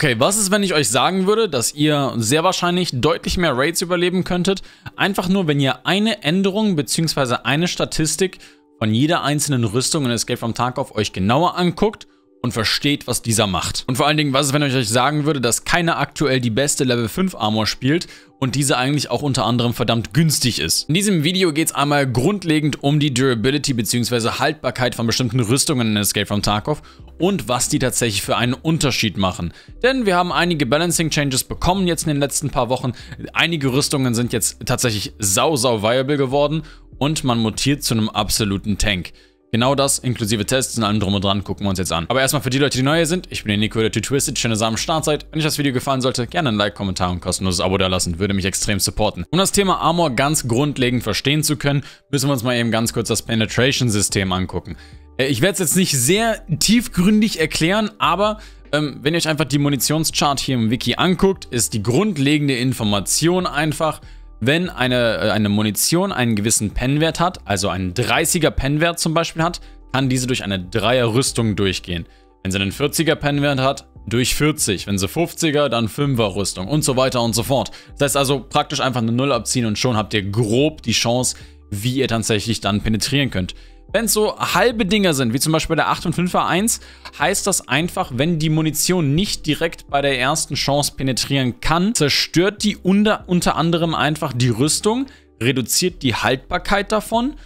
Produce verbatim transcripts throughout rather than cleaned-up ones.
Okay, was ist, wenn ich euch sagen würde, dass ihr sehr wahrscheinlich deutlich mehr Raids überleben könntet, einfach nur, wenn ihr eine Änderung bzw. eine Statistik von jeder einzelnen Rüstung in Escape from Tarkov euch genauer anguckt und versteht, was dieser macht. Und vor allen Dingen, was ist, wenn ich euch sagen würde, dass keiner aktuell die beste Level fünf Armor spielt und diese eigentlich auch unter anderem verdammt günstig ist. In diesem Video geht es einmal grundlegend um die Durability bzw. Haltbarkeit von bestimmten Rüstungen in Escape from Tarkov und was die tatsächlich für einen Unterschied machen. Denn wir haben einige Balancing Changes bekommen jetzt in den letzten paar Wochen. Einige Rüstungen sind jetzt tatsächlich sau, sau viable geworden und man mutiert zu einem absoluten Tank. Genau das, inklusive Tests und allem drum und dran, gucken wir uns jetzt an. Aber erstmal für die Leute, die neu sind, ich bin der Nico, der two twisted, schön, dass ihr am Start seid. Wenn euch das Video gefallen sollte, gerne ein Like, Kommentar und kostenloses Abo da lassen, würde mich extrem supporten. Um das Thema Armor ganz grundlegend verstehen zu können, müssen wir uns mal eben ganz kurz das Penetration-System angucken. Ich werde es jetzt nicht sehr tiefgründig erklären, aber ähm, wenn ihr euch einfach die Munitionschart hier im Wiki anguckt, ist die grundlegende Information einfach: Wenn eine, eine Munition einen gewissen Pennwert hat, also einen dreißiger Pennwert zum Beispiel hat, kann diese durch eine dreier Rüstung durchgehen. Wenn sie einen vierziger Pennwert hat, durch vierzig. Wenn sie fünfziger, dann fünfer Rüstung und so weiter und so fort. Das heißt also, praktisch einfach eine null abziehen und schon habt ihr grob die Chance, wie ihr tatsächlich dann penetrieren könnt. Wenn es so halbe Dinger sind, wie zum Beispiel der acht und fünfer eins, heißt das einfach, wenn die Munition nicht direkt bei der ersten Chance penetrieren kann, zerstört die unter, unter anderem einfach die Rüstung, reduziert die Haltbarkeit davon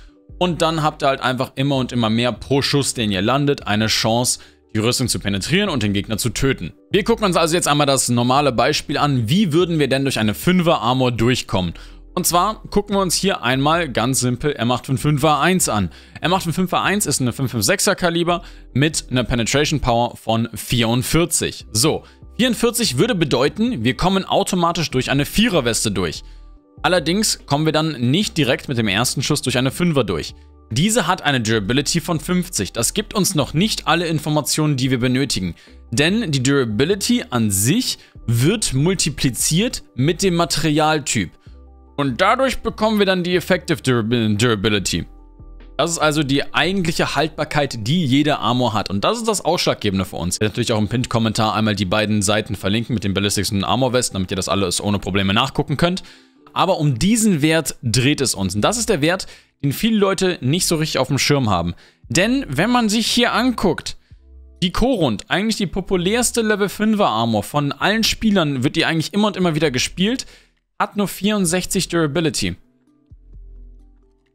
und dann habt ihr halt einfach immer und immer mehr pro Schuss, den ihr landet, eine Chance, die Rüstung zu penetrieren und den Gegner zu töten. Wir gucken uns also jetzt einmal das normale Beispiel an, wie würden wir denn durch eine fünfer Armor durchkommen. Und zwar gucken wir uns hier einmal ganz simpel M acht fünf fünf A eins an. M acht fünf fünf A eins ist eine fünf fünf sechser Kaliber mit einer Penetration Power von vierundvierzig. So, vierundvierzig würde bedeuten, wir kommen automatisch durch eine vierer Weste durch. Allerdings kommen wir dann nicht direkt mit dem ersten Schuss durch eine fünfer durch. Diese hat eine Durability von fünfzig. Das gibt uns noch nicht alle Informationen, die wir benötigen. Denn die Durability an sich wird multipliziert mit dem Materialtyp. Und dadurch bekommen wir dann die Effective Durability. Das ist also die eigentliche Haltbarkeit, die jeder Armor hat. Und das ist das Ausschlaggebende für uns. Ich werde natürlich auch im Pinned-Kommentar einmal die beiden Seiten verlinken mit den Ballistics und den Armor-Westen, damit ihr das alles ohne Probleme nachgucken könnt. Aber um diesen Wert dreht es uns. Und das ist der Wert, den viele Leute nicht so richtig auf dem Schirm haben. Denn wenn man sich hier anguckt, die Korund, eigentlich die populärste Level fünfer Armor von allen Spielern, wird die eigentlich immer und immer wieder gespielt, hat nur vierundsechzig Durability.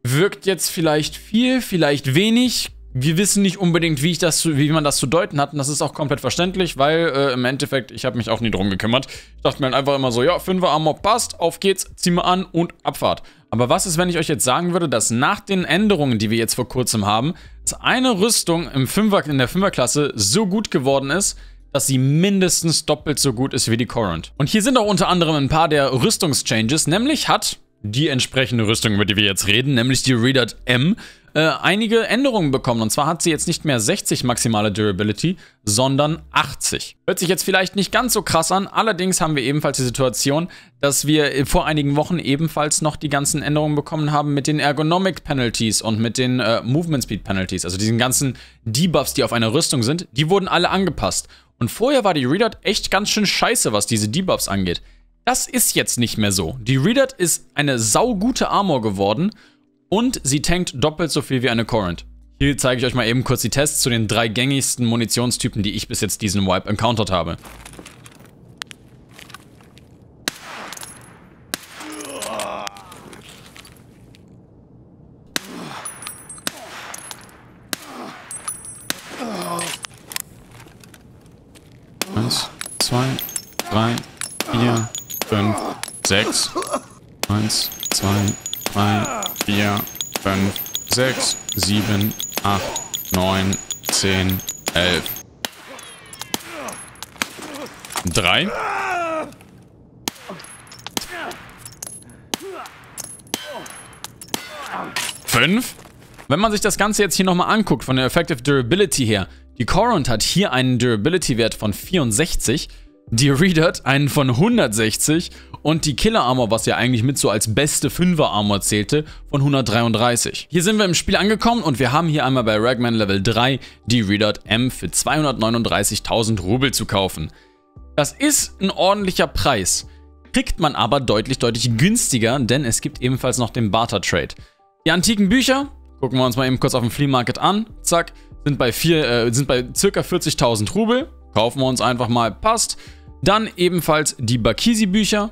Wirkt jetzt vielleicht viel, vielleicht wenig. Wir wissen nicht unbedingt, wie, ich das, wie man das zu deuten hat. Und das ist auch komplett verständlich, weil äh, im Endeffekt, ich habe mich auch nie drum gekümmert. Ich dachte mir halt einfach immer so, ja, fünfer Armor passt, auf geht's, ziehen wir an und Abfahrt. Aber was ist, wenn ich euch jetzt sagen würde, dass nach den Änderungen, die wir jetzt vor kurzem haben, dass eine Rüstung im Fünfer, in der fünfer-Klasse so gut geworden ist, dass sie mindestens doppelt so gut ist wie die Korund. Und hier sind auch unter anderem ein paar der Rüstungschanges, nämlich hat die entsprechende Rüstung, über die wir jetzt reden, nämlich die Redut-M, äh, einige Änderungen bekommen. Und zwar hat sie jetzt nicht mehr sechzig maximale Durability, sondern achtzig. Hört sich jetzt vielleicht nicht ganz so krass an, allerdings haben wir ebenfalls die Situation, dass wir vor einigen Wochen ebenfalls noch die ganzen Änderungen bekommen haben mit den Ergonomic Penalties und mit den äh, Movement Speed Penalties, also diesen ganzen Debuffs, die auf einer Rüstung sind, die wurden alle angepasst. Und vorher war die Redut echt ganz schön scheiße, was diese Debuffs angeht. Das ist jetzt nicht mehr so. Die Redut ist eine saugute Armor geworden und sie tankt doppelt so viel wie eine Korund. Hier zeige ich euch mal eben kurz die Tests zu den drei gängigsten Munitionstypen, die ich bis jetzt diesen Wipe encountered habe. eins, zwei, drei, vier, fünf, sechs, sieben, acht, neun, zehn, elf, drei. fünf. Wenn man sich das Ganze jetzt hier nochmal anguckt, von der Effective Durability her, die Korund hat hier einen Durability-Wert von vierundsechzig, die Redut einen von hundertsechzig und die Killer Armor, was ja eigentlich mit so als beste Fünfer Armor zählte, von hundertdreiunddreißig. Hier sind wir im Spiel angekommen und wir haben hier einmal bei Ragman Level drei die Redut M für zweihundertneununddreißigtausend Rubel zu kaufen. Das ist ein ordentlicher Preis. Kriegt man aber deutlich, deutlich günstiger, denn es gibt ebenfalls noch den Barter-Trade. Die antiken Bücher, gucken wir uns mal eben kurz auf dem Flea Market an, zack, sind bei, vier, äh, sind bei ca. vierzigtausend Rubel. Kaufen wir uns einfach mal, passt. Dann ebenfalls die Bakisi-Bücher.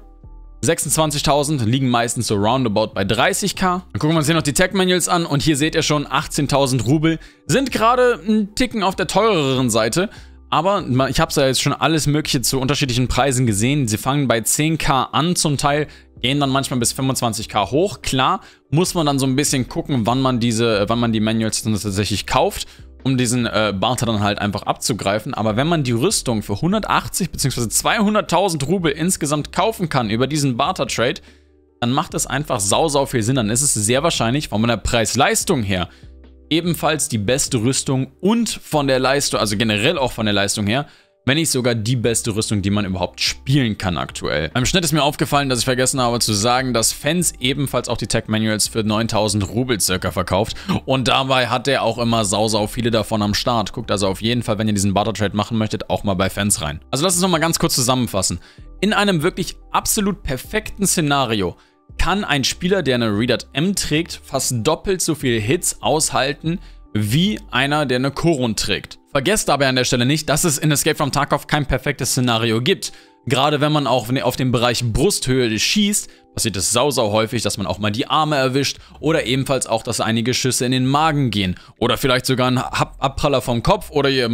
sechsundzwanzigtausend, liegen meistens so roundabout bei dreißigtausend. Dann gucken wir uns hier noch die Tech-Manuals an und hier seht ihr schon, achtzehntausend Rubel sind gerade einen Ticken auf der teureren Seite. Aber ich habe ja jetzt schon alles Mögliche zu unterschiedlichen Preisen gesehen. Sie fangen bei zehntausend an zum Teil, gehen dann manchmal bis fünfundzwanzigtausend hoch. Klar, muss man dann so ein bisschen gucken, wann man diese, wann man die Manuals dann tatsächlich kauft, um diesen äh, Barter dann halt einfach abzugreifen. Aber wenn man die Rüstung für hundertachtzig bzw. zweihunderttausend Rubel insgesamt kaufen kann über diesen Barter-Trade, dann macht das einfach sau, sau viel Sinn. Dann ist es sehr wahrscheinlich von der Preis-Leistung her ebenfalls die beste Rüstung und von der Leistung, also generell auch von der Leistung her, wenn nicht sogar die beste Rüstung, die man überhaupt spielen kann aktuell. Beim Schnitt ist mir aufgefallen, dass ich vergessen habe zu sagen, dass Fans ebenfalls auch die Tech-Manuals für neuntausend Rubel circa verkauft. Und dabei hat er auch immer sau, sau viele davon am Start. Guckt also auf jeden Fall, wenn ihr diesen Barter-Trade machen möchtet, auch mal bei Fans rein. Also lass uns nochmal ganz kurz zusammenfassen. In einem wirklich absolut perfekten Szenario kann ein Spieler, der eine Redut-M trägt, fast doppelt so viele Hits aushalten, wie einer, der eine Korund trägt. Vergesst dabei an der Stelle nicht, dass es in Escape from Tarkov kein perfektes Szenario gibt. Gerade wenn man auch auf den Bereich Brusthöhe schießt, passiert es sau, sau häufig, dass man auch mal die Arme erwischt oder ebenfalls auch, dass einige Schüsse in den Magen gehen oder vielleicht sogar ein Abpraller vom Kopf oder ihr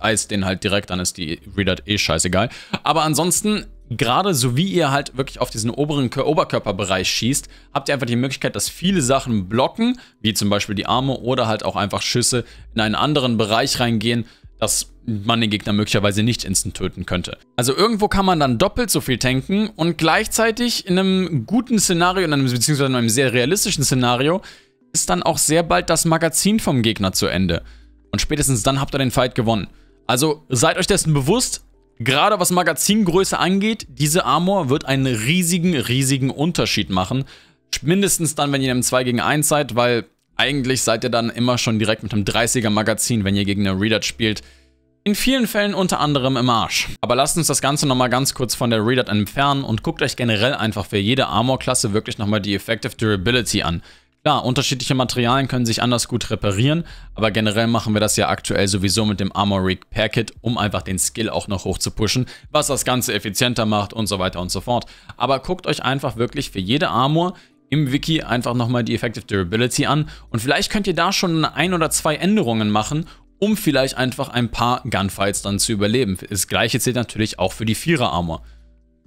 eist den halt direkt, dann ist die Redut eh scheißegal. Aber ansonsten, gerade so wie ihr halt wirklich auf diesen oberen Oberkörperbereich schießt, habt ihr einfach die Möglichkeit, dass viele Sachen blocken, wie zum Beispiel die Arme oder halt auch einfach Schüsse in einen anderen Bereich reingehen, dass man den Gegner möglicherweise nicht instant töten könnte. Also irgendwo kann man dann doppelt so viel tanken und gleichzeitig in einem guten Szenario, in einem, beziehungsweise in einem sehr realistischen Szenario, ist dann auch sehr bald das Magazin vom Gegner zu Ende. Und spätestens dann habt ihr den Fight gewonnen. Also seid euch dessen bewusst, gerade was Magazingröße angeht, diese Armor wird einen riesigen, riesigen Unterschied machen. Mindestens dann, wenn ihr im zwei gegen eins seid, weil eigentlich seid ihr dann immer schon direkt mit einem dreißiger Magazin, wenn ihr gegen eine Redut spielt. In vielen Fällen unter anderem im Arsch. Aber lasst uns das Ganze nochmal ganz kurz von der Redut entfernen und guckt euch generell einfach für jede Armor-Klasse wirklich nochmal die Effective Durability an. Klar, unterschiedliche Materialien können sich anders gut reparieren, aber generell machen wir das ja aktuell sowieso mit dem Armor Repair Kit, um einfach den Skill auch noch hoch zu pushen, was das Ganze effizienter macht und so weiter und so fort. Aber guckt euch einfach wirklich für jede Armor im Wiki einfach nochmal die Effective Durability an und vielleicht könnt ihr da schon ein oder zwei Änderungen machen, um vielleicht einfach ein paar Gunfights dann zu überleben. Das Gleiche zählt natürlich auch für die Vierer Armor.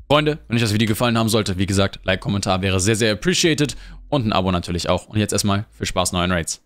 Freunde, wenn euch das Video gefallen haben sollte, wie gesagt, Like, Kommentar wäre sehr, sehr appreciated und ein Abo natürlich auch. Und jetzt erstmal viel Spaß neuen Raids.